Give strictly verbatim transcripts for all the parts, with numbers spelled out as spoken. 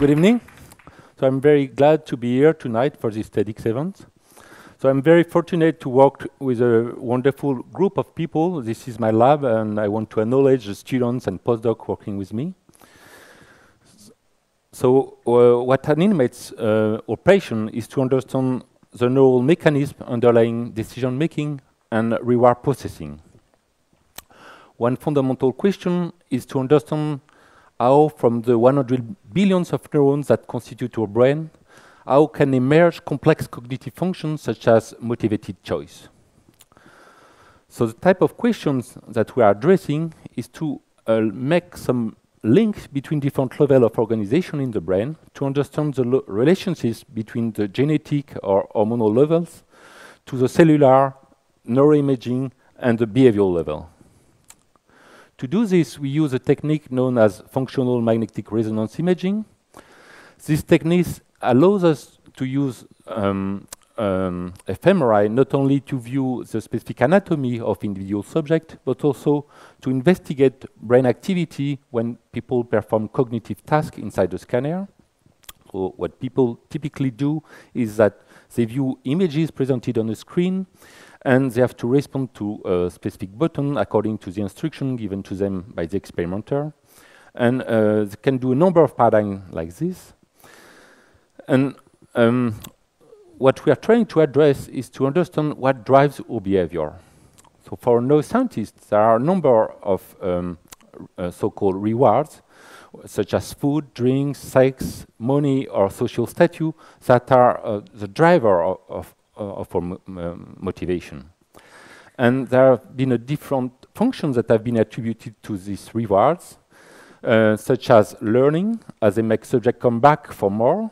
Good evening. So I'm very glad to be here tonight for this TEDx event. So I'm very fortunate to work with a wonderful group of people. This is my lab, and I want to acknowledge the students and postdocs working with me. So uh, what animates uh, operation is to understand the neural mechanism underlying decision-making and reward processing. One fundamental question is to understand how, from the one hundred billions of neurons that constitute our brain, how can emerge complex cognitive functions such as motivated choice. So the type of questions that we are addressing is to uh, make some links between different levels of organization in the brain to understand the relationships between the genetic or hormonal levels to the cellular, neuroimaging, and the behavioral level. To do this, we use a technique known as functional magnetic resonance imaging. This technique allows us to use um, um, fMRI not only to view the specific anatomy of individual subjects, but also to investigate brain activity when people perform cognitive tasks inside the scanner. So what people typically do is that they view images presented on the screen, and they have to respond to a specific button according to the instruction given to them by the experimenter. And uh, they can do a number of paradigms like this. And um, what we are trying to address is to understand what drives our behavior. So for neuroscientists, there are a number of um, uh, so-called rewards, such as food, drinks, sex, money, or social status, that are uh, the driver of, of, of our um, motivation. And there have been a different functions that have been attributed to these rewards, uh, such as learning, as they make subjects come back for more,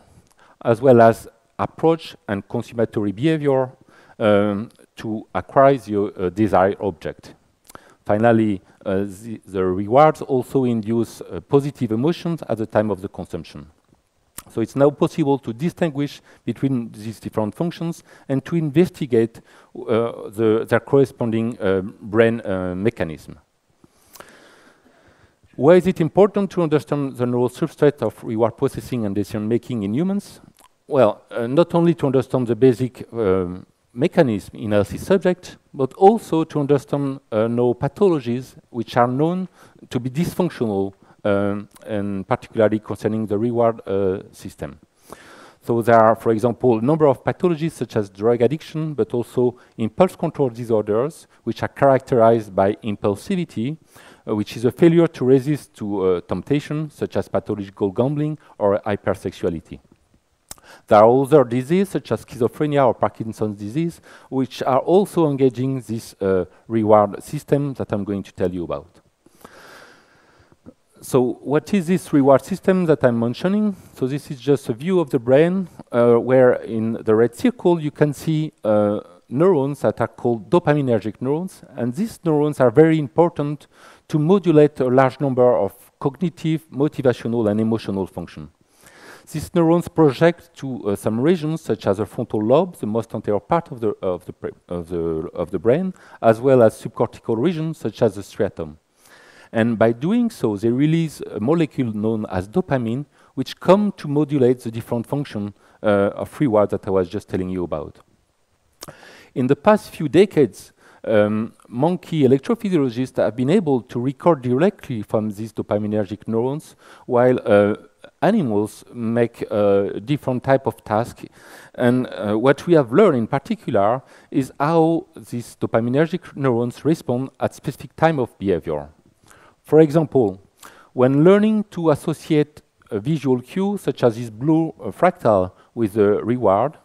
as well as approach and consummatory behavior um, to acquire your uh, desired object. Finally, uh, the, the rewards also induce uh, positive emotions at the time of the consumption. So it's now possible to distinguish between these different functions and to investigate uh, the, their corresponding uh, brain uh, mechanism. Why is it important to understand the neural substrate of reward processing and decision-making in humans? Well, uh, not only to understand the basic um, mechanism in healthy subjects, but also to understand uh, neuropathologies which are known to be dysfunctional, um, and particularly concerning the reward uh, system. So there are, for example, a number of pathologies such as drug addiction, but also impulse control disorders, which are characterized by impulsivity, which is a failure to resist to uh, temptation, such as pathological gambling or hypersexuality. There are other diseases, such as schizophrenia or Parkinson's disease, which are also engaging this uh, reward system that I'm going to tell you about. So what is this reward system that I'm mentioning? So this is just a view of the brain, uh, where in the red circle you can see uh, neurons that are called dopaminergic neurons, and these neurons are very important to modulate a large number of cognitive, motivational, and emotional functions. These neurons project to uh, some regions, such as the frontal lobe, the most anterior part of the, of the, of the, of the brain, as well as subcortical regions, such as the striatum. And by doing so, they release a molecule known as dopamine, which comes to modulate the different functions uh, of reward that I was just telling you about. In the past few decades, um, monkey electrophysiologists have been able to record directly from these dopaminergic neurons, while uh, animals make uh, different type of tasks. And uh, what we have learned in particular is how these dopaminergic neurons respond at specific time of behavior. For example, when learning to associate a visual cue, such as this blue uh, fractal, with a reward,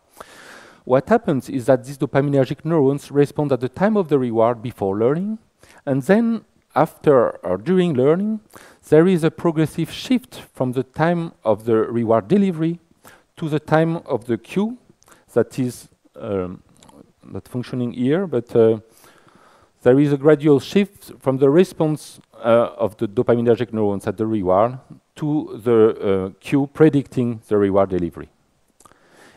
what happens is that these dopaminergic neurons respond at the time of the reward before learning, and then after or during learning, there is a progressive shift from the time of the reward delivery to the time of the cue that is um, not functioning here, but uh, there is a gradual shift from the response uh, of the dopaminergic neurons at the reward to the uh, cue predicting the reward delivery.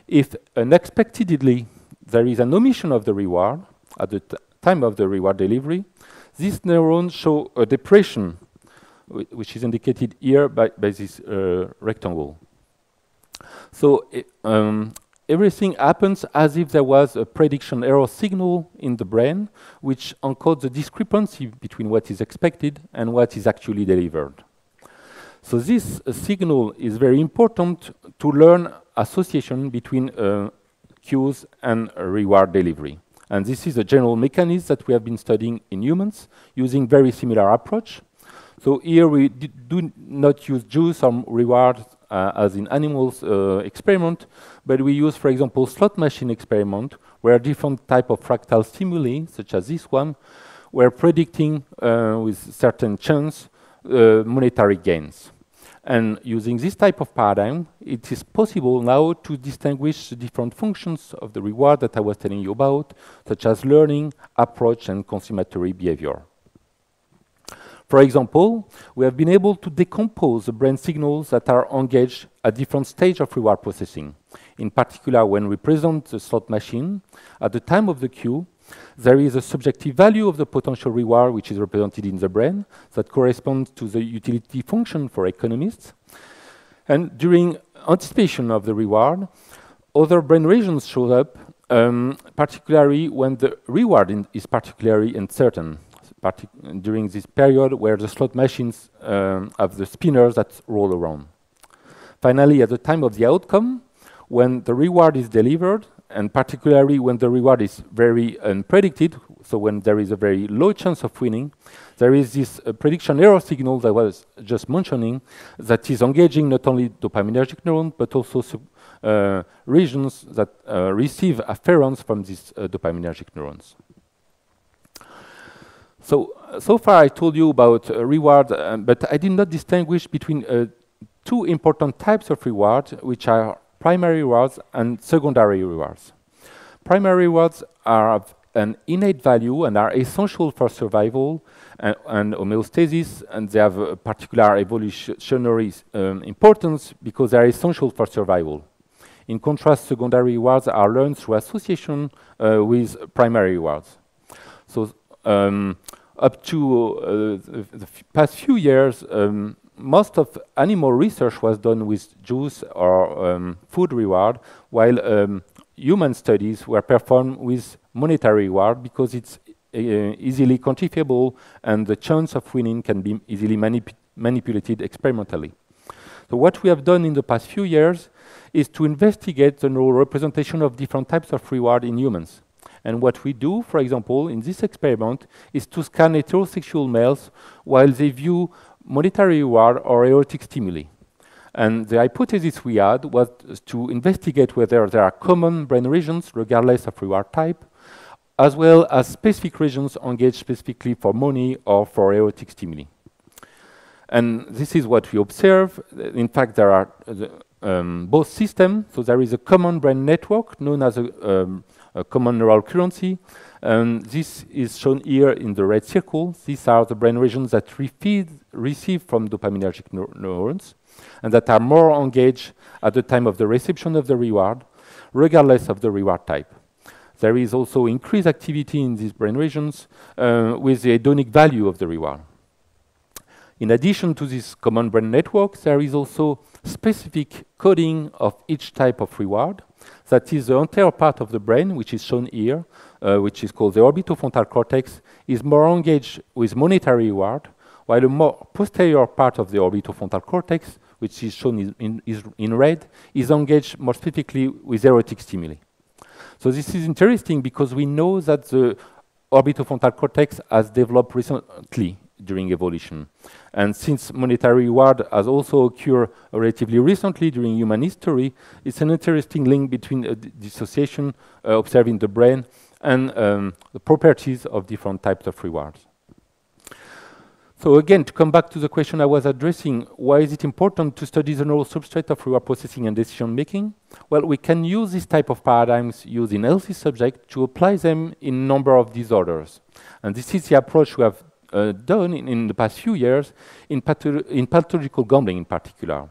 If unexpectedly there is an omission of the reward at the time of the reward delivery, these neurons show a depression, which is indicated here by, by this uh, rectangle. So it, um, everything happens as if there was a prediction error signal in the brain, which encodes the discrepancy between what is expected and what is actually delivered. So this uh, signal is very important to learn association between uh, cues and reward delivery. And this is a general mechanism that we have been studying in humans using very similar approach. So here we do not use juice or reward uh, as in animals uh, experiment, but we use, for example, slot machine experiment where different type of fractal stimuli, such as this one, were predicting uh, with certain chance uh, monetary gains. And using this type of paradigm, it is possible now to distinguish the different functions of the reward that I was telling you about, such as learning, approach, and consummatory behavior. For example, we have been able to decompose the brain signals that are engaged at different stages of reward processing. In particular, when we present the slot machine, at the time of the cue, there is a subjective value of the potential reward which is represented in the brain that corresponds to the utility function for economists. And during anticipation of the reward, other brain regions show up, um, particularly when the reward in is particularly uncertain. During this period where the slot machines um, have the spinners that roll around. Finally, at the time of the outcome, when the reward is delivered, and particularly when the reward is very unpredicted, so when there is a very low chance of winning, there is this uh, prediction error signal that I was just mentioning that is engaging not only dopaminergic neurons, but also sub, uh, regions that uh, receive afferents from these uh, dopaminergic neurons. So, so far I told you about uh, reward, um, but I did not distinguish between uh, two important types of reward, which are primary rewards and secondary rewards. Primary rewards are of an innate value and are essential for survival and, and homeostasis, and they have a particular evolutionary um, importance because they are essential for survival. In contrast, secondary rewards are learned through association uh, with primary rewards. So, Um, up to uh, the, the past few years, um, most of animal research was done with juice or um, food reward, while um, human studies were performed with monetary reward because it's uh, easily quantifiable and the chance of winning can be easily manip manipulated experimentally. So what we have done in the past few years is to investigate the neural representation of different types of reward in humans. And what we do, for example, in this experiment, is to scan heterosexual males while they view monetary reward or erotic stimuli. And the hypothesis we had was to investigate whether there are common brain regions, regardless of reward type, as well as specific regions engaged specifically for money or for erotic stimuli. And this is what we observe. In fact, there are the, um, both systems. So there is a common brain network known as a um, a common neural currency. Um, this is shown here in the red circle. These are the brain regions that refeed, receive from dopaminergic neur neurons and that are more engaged at the time of the reception of the reward, regardless of the reward type. There is also increased activity in these brain regions uh, with the hedonic value of the reward. In addition to this common brain network, there is also specific coding of each type of reward. That is, the entire part of the brain, which is shown here, uh, which is called the orbitofrontal cortex, is more engaged with monetary reward, while a more posterior part of the orbitofrontal cortex, which is shown in, in, is in red, is engaged more specifically with erotic stimuli. So this is interesting because we know that the orbitofrontal cortex has developed recently during evolution. And since monetary reward has also occurred relatively recently during human history, it's an interesting link between uh, dissociation uh, observed in the brain and um, the properties of different types of rewards. So again, to come back to the question I was addressing, why is it important to study the neural substrate of reward processing and decision making? Well, we can use this type of paradigms used in healthy subjects to apply them in a number of disorders. And this is the approach we have Uh, done in, in the past few years in, patho in pathological gambling in particular.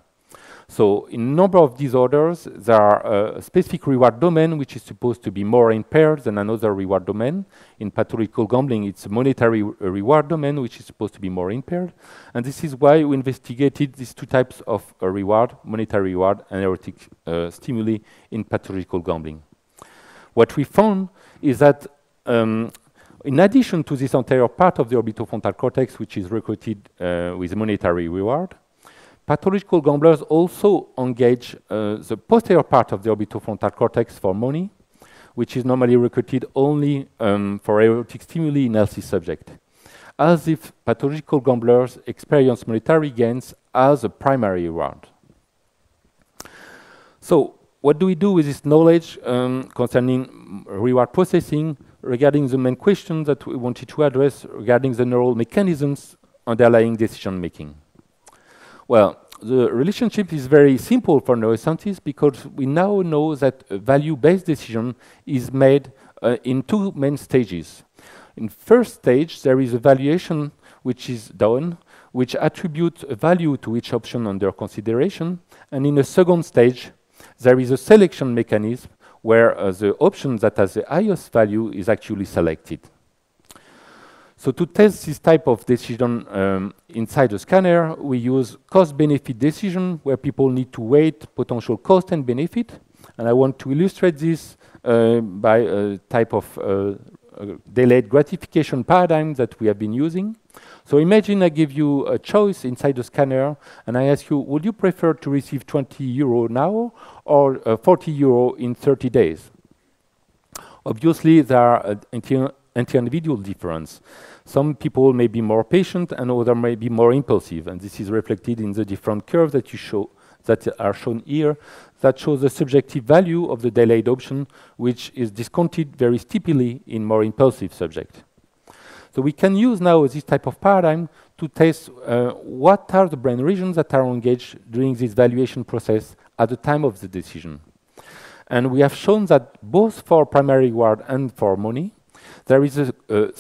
So in a number of disorders, there are a specific reward domain which is supposed to be more impaired than another reward domain. In pathological gambling, it's a monetary reward domain which is supposed to be more impaired. And this is why we investigated these two types of uh, reward, monetary reward and erotic uh, stimuli in pathological gambling. What we found is that um, in addition to this anterior part of the orbitofrontal cortex, which is recruited uh, with monetary reward, pathological gamblers also engage uh, the posterior part of the orbitofrontal cortex for money, which is normally recruited only um, for erotic stimuli in healthy subjects, as if pathological gamblers experience monetary gains as a primary reward. So what do we do with this knowledge um, concerning reward processing regarding the main question that we wanted to address regarding the neural mechanisms underlying decision making? Well, the relationship is very simple for neuroscientists because we now know that a value-based decision is made uh, in two main stages. In first stage, there is a valuation which is done, which attributes a value to each option under consideration. And in the second stage, there is a selection mechanism where uh, the option that has the highest value is actually selected. So to test this type of decision um, inside the scanner, we use cost-benefit decision where people need to weigh potential cost and benefit. And I want to illustrate this uh, by a type of uh, delayed gratification paradigm that we have been using. So imagine I give you a choice inside the scanner and I ask you, would you prefer to receive twenty euro now or uh, forty euro in thirty days? Obviously, there are uh, inter inter-individual difference. Some people may be more patient and others may be more impulsive, and this is reflected in the different curves that you show, that are shown here, that show the subjective value of the delayed option, which is discounted very steeply in more impulsive subjects. So we can use now this type of paradigm to test uh, what are the brain regions that are engaged during this valuation process at the time of the decision. And we have shown that both for primary reward and for money, there is a, a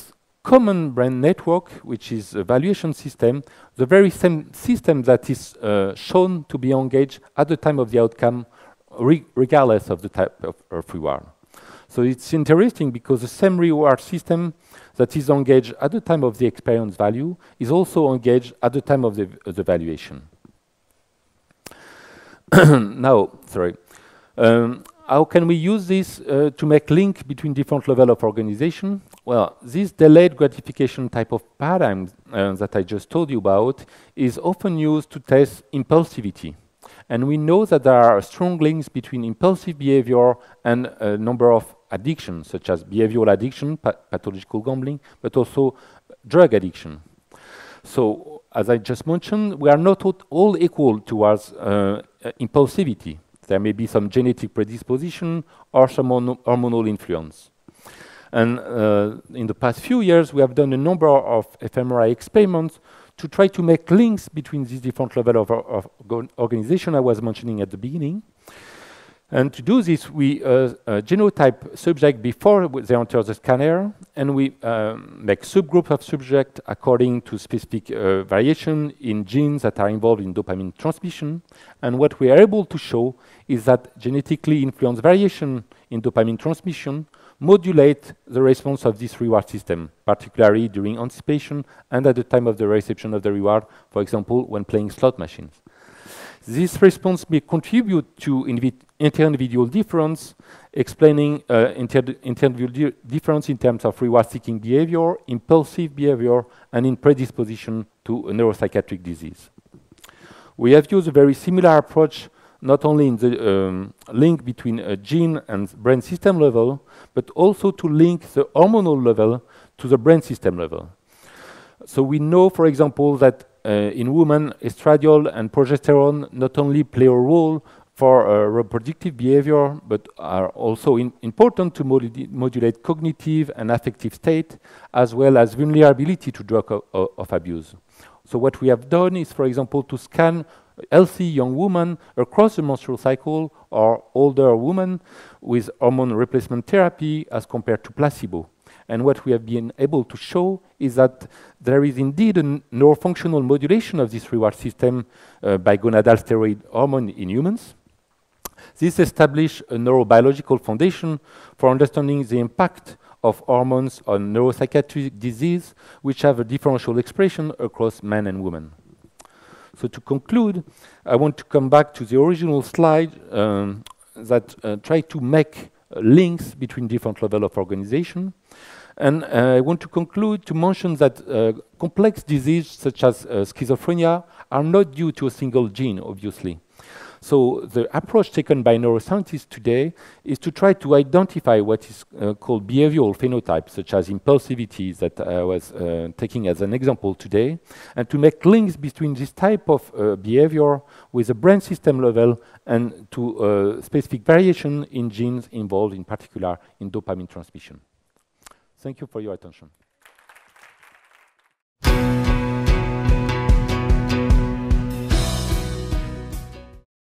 common brain network, which is a valuation system, the very same system that is uh, shown to be engaged at the time of the outcome, re regardless of the type of, of reward. So it's interesting because the same reward system that is engaged at the time of the experience value is also engaged at the time of the, uh, the valuation. Now, sorry. Um, How can we use this uh, to make link between different levels of organization? Well, this delayed gratification type of paradigm uh, that I just told you about is often used to test impulsivity. And we know that there are strong links between impulsive behavior and a number of addictions, such as behavioral addiction, pa pathological gambling, but also drug addiction. So, as I just mentioned, we are not all equal towards uh, impulsivity. There may be some genetic predisposition or some hormonal influence. And uh, in the past few years, we have done a number of fMRI experiments to try to make links between these different levels of, of organization I was mentioning at the beginning. And to do this, we uh, uh, genotype subjects before they enter the scanner, and we um, make subgroups of subjects according to specific uh, variation in genes that are involved in dopamine transmission. And what we are able to show is that genetically influenced variation in dopamine transmission modulate the response of this reward system, particularly during anticipation and at the time of the reception of the reward, for example, when playing slot machines. This response may contribute to inter-individual difference, explaining uh, inter-individual di difference in terms of reward-seeking behavior, impulsive behavior, and in predisposition to a neuropsychiatric disease. We have used a very similar approach not only in the um, link between a gene and brain system level, but also to link the hormonal level to the brain system level. So we know, for example, that Uh, in women, estradiol and progesterone not only play a role for uh, reproductive behavior, but are also in important to modul modulate cognitive and affective state, as well as vulnerability to drug of abuse. So what we have done is, for example, to scan healthy young women across the menstrual cycle or older women with hormone replacement therapy as compared to placebo. And what we have been able to show is that there is indeed a neurofunctional modulation of this reward system uh, by gonadal steroid hormone in humans. This established a neurobiological foundation for understanding the impact of hormones on neuropsychiatric disease, which have a differential expression across men and women. So to conclude, I want to come back to the original slide um, that uh, tried to make uh, links between different levels of organization. And uh, I want to conclude to mention that uh, complex diseases such as uh, schizophrenia are not due to a single gene, obviously. So the approach taken by neuroscientists today is to try to identify what is uh, called behavioral phenotypes, such as impulsivity that I was uh, taking as an example today, and to make links between this type of uh, behavior with the brain system level and to uh, specific variation in genes involved, in particular in dopamine transmission. Thank you for your attention.